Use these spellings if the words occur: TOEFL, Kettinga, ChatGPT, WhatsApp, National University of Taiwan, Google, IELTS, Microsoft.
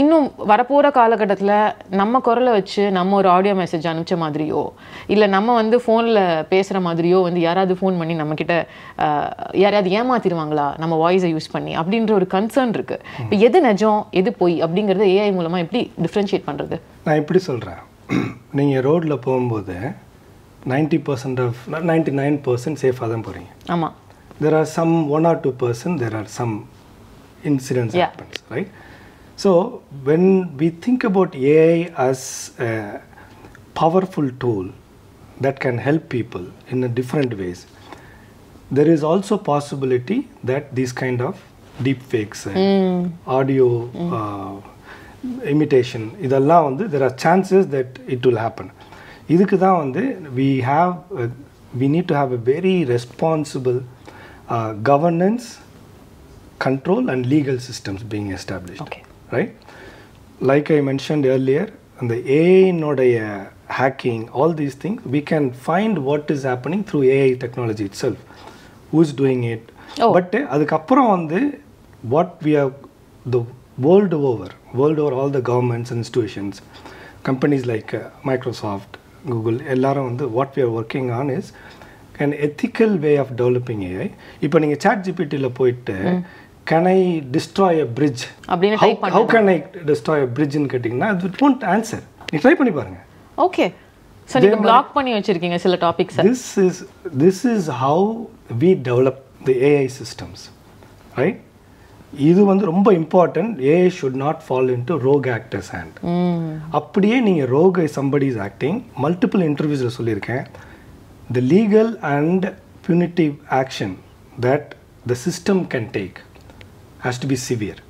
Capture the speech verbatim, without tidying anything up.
இன்னும் வரப்போற காலகட்டத்துல நம்ம குரலை வச்சு நம்ம ஒரு ஆடியோ மெசேஜ் அனுப்பிச்ச மாதிரியோ இல்ல நம்ம வந்து ஃபோன்ல பேசுற மாதிரியோ வந்து யாராவது ஃபோன் பண்ணி நம்ம கிட்ட யாராவது ஏமாத்திடுவாங்களா நம்ம வாய்ஸை யூஸ் பண்ணி அப்படிங்கற ஒரு கன்சர்ன் இருக்கு. இப்போ எது நிஜம் எது போய் அப்படிங்கறது ஏஐ மூலமா எப்படி டிஃபரன்ஷியேட் பண்றது? நான் இப்படி சொல்றேன், நீங்க ரோட்ல போயும்போது ninety percent of ninety-nine percent safe ஆதான் போறீங்க. ஆமா, there are some one or two percent there are some incidents yeah. happens, right? So when we think about A I as a powerful tool that can help people in a different ways, there is also possibility that these kind of deep fakes and mm. audio mm. Uh, imitation, there are chances that it will happen. We have uh, we need to have a very responsible uh, governance, control and legal systems being established. Okay. Right? Like I mentioned earlier, and the A I not a uh, hacking, all these things, we can find what is happening through A I technology itself. Who's doing it? Oh. But uh, what we have, the world over, world over all the governments and institutions, companies like uh, Microsoft, Google, what we are working on is an ethical way of developing A I. Now, you ChatGPT, can I destroy a bridge? How, how can I destroy a bridge in Kettinga? It won't answer. You try it. Okay. So, you block the topics. This is, this is how we develop the A I systems. Right? This is very important. A I should not fall into rogue actor's hand. Mm. Rogue, somebody is acting. Multiple interviews, the legal and punitive action that the system can take has to be severe.